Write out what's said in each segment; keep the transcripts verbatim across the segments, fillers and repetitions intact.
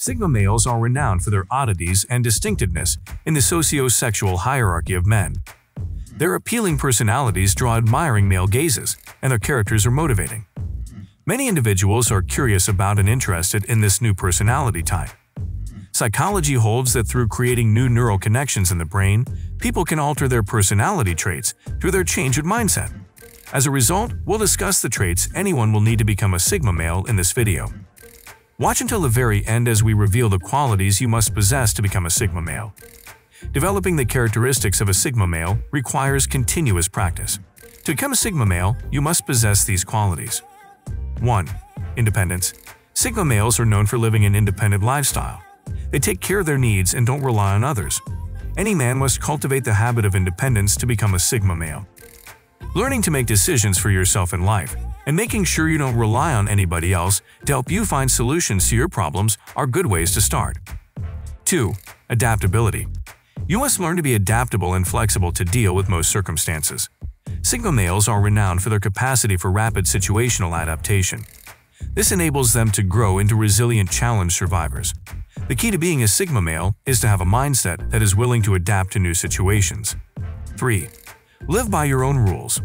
Sigma males are renowned for their oddities and distinctiveness in the socio-sexual hierarchy of men. Their appealing personalities draw admiring male gazes, and their characters are motivating. Many individuals are curious about and interested in this new personality type. Psychology holds that through creating new neural connections in the brain, people can alter their personality traits through their change in mindset. As a result, we'll discuss the traits anyone will need to become a Sigma male in this video. Watch until the very end as we reveal the qualities you must possess to become a Sigma male. Developing the characteristics of a Sigma male requires continuous practice. To become a Sigma male, you must possess these qualities. one. Independence. Sigma males are known for living an independent lifestyle. They take care of their needs and don't rely on others. Any man must cultivate the habit of independence to become a Sigma male. Learning to make decisions for yourself in life and making sure you don't rely on anybody else to help you find solutions to your problems are good ways to start. two. Adaptability. You must learn to be adaptable and flexible to deal with most circumstances. Sigma males are renowned for their capacity for rapid situational adaptation. This enables them to grow into resilient challenge survivors. The key to being a Sigma male is to have a mindset that is willing to adapt to new situations. three. Live by your own rules.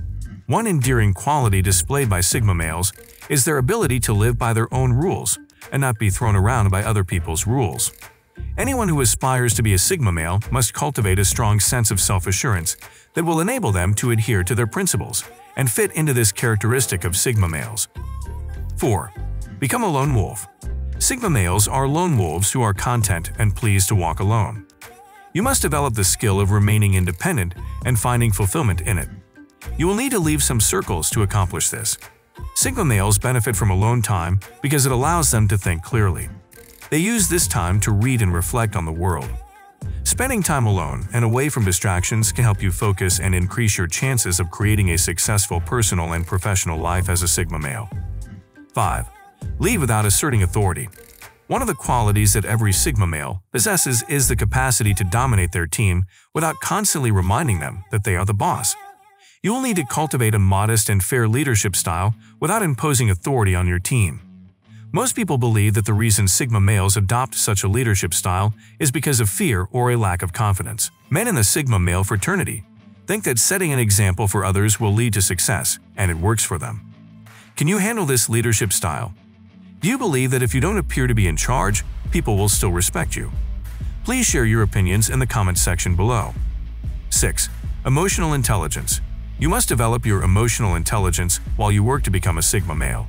One endearing quality displayed by Sigma males is their ability to live by their own rules and not be thrown around by other people's rules. Anyone who aspires to be a Sigma male must cultivate a strong sense of self-assurance that will enable them to adhere to their principles and fit into this characteristic of Sigma males. four. Become a lone wolf. Sigma males are lone wolves who are content and pleased to walk alone. You must develop the skill of remaining independent and finding fulfillment in it. You will need to leave some circles to accomplish this. Sigma males benefit from alone time because it allows them to think clearly. They use this time to read and reflect on the world. Spending time alone and away from distractions can help you focus and increase your chances of creating a successful personal and professional life as a Sigma male. five. Lead without asserting authority. One of the qualities that every Sigma male possesses is the capacity to dominate their team without constantly reminding them that they are the boss. You will need to cultivate a modest and fair leadership style without imposing authority on your team. Most people believe that the reason Sigma males adopt such a leadership style is because of fear or a lack of confidence. Men in the Sigma male fraternity think that setting an example for others will lead to success, and it works for them. Can you handle this leadership style? Do you believe that if you don't appear to be in charge, people will still respect you? Please share your opinions in the comment section below. six. Emotional intelligence. You must develop your emotional intelligence while you work to become a Sigma male.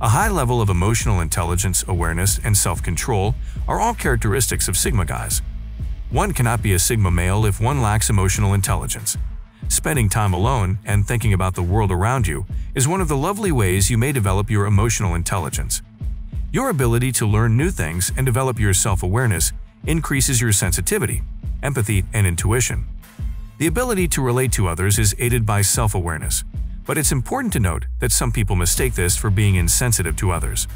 A high level of emotional intelligence, awareness, and self-control are all characteristics of Sigma guys. One cannot be a Sigma male if one lacks emotional intelligence. Spending time alone and thinking about the world around you is one of the lovely ways you may develop your emotional intelligence. Your ability to learn new things and develop your self-awareness increases your sensitivity, empathy, and intuition. The ability to relate to others is aided by self-awareness. But it's important to note that some people mistake this for being insensitive to others.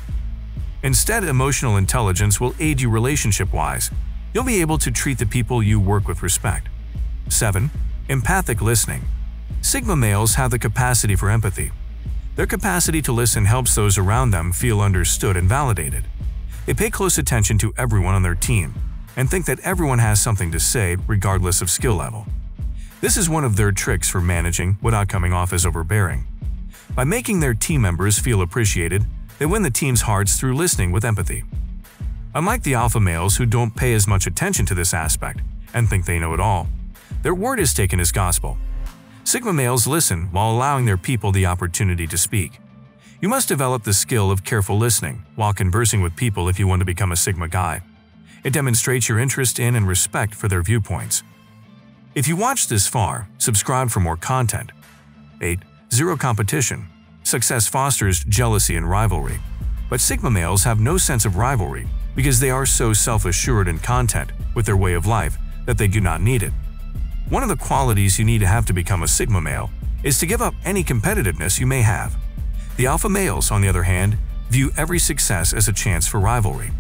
Instead, emotional intelligence will aid you relationship-wise. You'll be able to treat the people you work with respect. seven. Empathic listening. Sigma males have the capacity for empathy. Their capacity to listen helps those around them feel understood and validated. They pay close attention to everyone on their team and think that everyone has something to say regardless of skill level. This is one of their tricks for managing without coming off as overbearing. By making their team members feel appreciated, they win the team's hearts through listening with empathy. Unlike the alpha males who don't pay as much attention to this aspect and think they know it all, their word is taken as gospel. Sigma males listen while allowing their people the opportunity to speak. You must develop the skill of careful listening while conversing with people if you want to become a Sigma guy. It demonstrates your interest in and respect for their viewpoints. If you watched this far, subscribe for more content. eight. Zero competition. Success fosters jealousy and rivalry. But Sigma males have no sense of rivalry because they are so self-assured and content with their way of life that they do not need it. One of the qualities you need to have to become a Sigma male is to give up any competitiveness you may have. The alpha males, on the other hand, view every success as a chance for rivalry.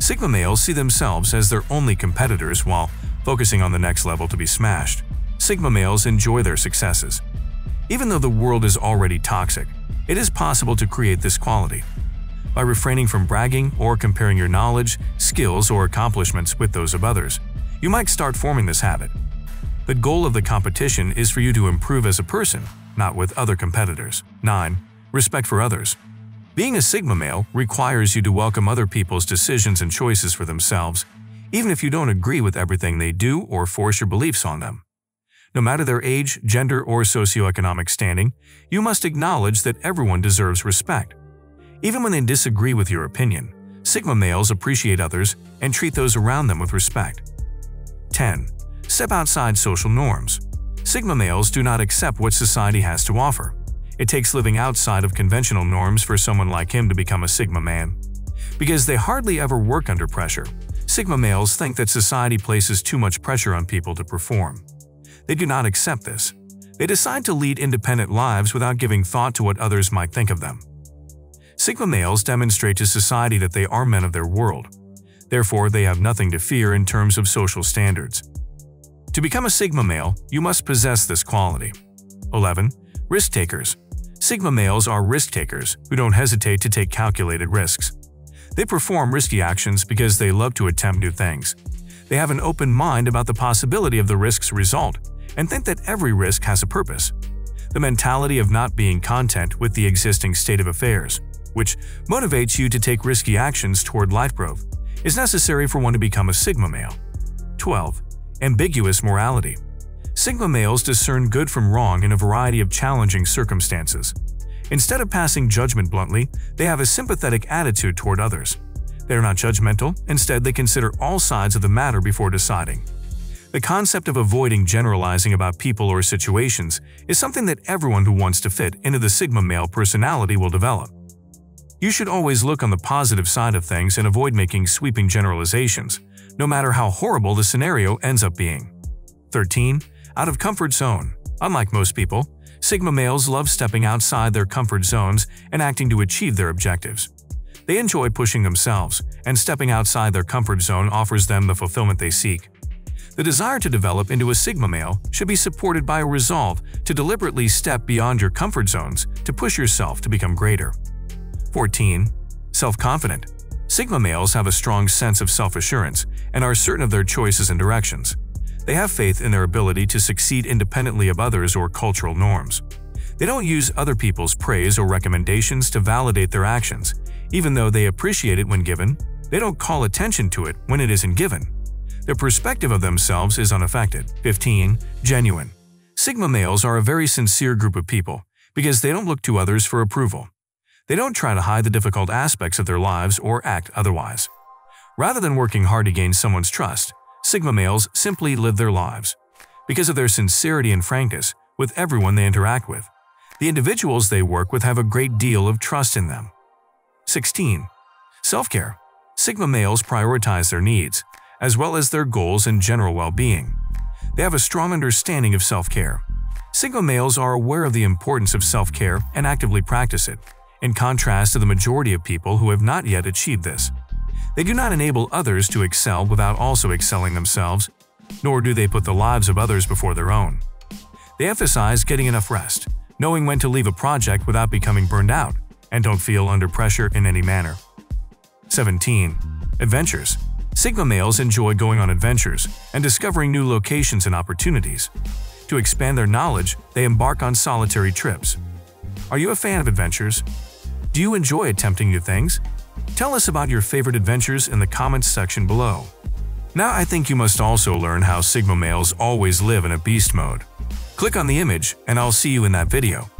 Sigma males see themselves as their only competitors while focusing on the next level to be smashed. Sigma males enjoy their successes. Even though the world is already toxic, it is possible to create this quality. by refraining from bragging or comparing your knowledge, skills, or accomplishments with those of others. You might start forming this habit. The goal of the competition is for you to improve as a person, not with other competitors. nine. Respect for others. Being a Sigma male requires you to welcome other people's decisions and choices for themselves, even if you don't agree with everything they do or force your beliefs on them. No matter their age, gender, or socioeconomic standing, you must acknowledge that everyone deserves respect. Even when they disagree with your opinion, Sigma males appreciate others and treat those around them with respect. ten. Step outside social norms. Sigma males do not accept what society has to offer. It takes living outside of conventional norms for someone like him to become a Sigma man. Because they hardly ever work under pressure, Sigma males think that society places too much pressure on people to perform. They do not accept this. They decide to lead independent lives without giving thought to what others might think of them. Sigma males demonstrate to society that they are men of their world. Therefore, they have nothing to fear in terms of social standards. To become a Sigma male, you must possess this quality. eleven. Risk takers. Sigma males are risk takers who don't hesitate to take calculated risks. They perform risky actions because they love to attempt new things. They have an open mind about the possibility of the risk's result and think that every risk has a purpose. The mentality of not being content with the existing state of affairs, which motivates you to take risky actions toward life growth, is necessary for one to become a Sigma male. twelve. Ambiguous morality. Sigma males discern good from wrong in a variety of challenging circumstances. Instead of passing judgment bluntly, they have a sympathetic attitude toward others. They are not judgmental, instead they consider all sides of the matter before deciding. The concept of avoiding generalizing about people or situations is something that everyone who wants to fit into the Sigma male personality will develop. You should always look on the positive side of things and avoid making sweeping generalizations, no matter how horrible the scenario ends up being. thirteen. Out of comfort zone. Unlike most people, Sigma males love stepping outside their comfort zones and acting to achieve their objectives. They enjoy pushing themselves, and stepping outside their comfort zone offers them the fulfillment they seek. The desire to develop into a Sigma male should be supported by a resolve to deliberately step beyond your comfort zones to push yourself to become greater. fourteen. Self-confident. Sigma males have a strong sense of self-assurance and are certain of their choices and directions. They have faith in their ability to succeed independently of others or cultural norms. They don't use other people's praise or recommendations to validate their actions. Even though they appreciate it when given, they don't call attention to it when it isn't given. Their perspective of themselves is unaffected. fifteen. Genuine. Sigma males are a very sincere group of people because they don't look to others for approval. They don't try to hide the difficult aspects of their lives or act otherwise. Rather than working hard to gain someone's trust, Sigma males simply live their lives. Because of their sincerity and frankness with everyone they interact with, the individuals they work with have a great deal of trust in them. sixteen. Self-care. Sigma males prioritize their needs, as well as their goals and general well-being. They have a strong understanding of self-care. Sigma males are aware of the importance of self-care and actively practice it, in contrast to the majority of people who have not yet achieved this. They do not enable others to excel without also excelling themselves, nor do they put the lives of others before their own. They emphasize getting enough rest, knowing when to leave a project without becoming burned out, and don't feel under pressure in any manner. seventeen. Adventures. Sigma males enjoy going on adventures and discovering new locations and opportunities. To expand their knowledge, they embark on solitary trips. Are you a fan of adventures? Do you enjoy attempting new things? Tell us about your favorite adventures in the comments section below. Now I think you must also learn how Sigma males always live in a beast mode. Click on the image and I'll see you in that video.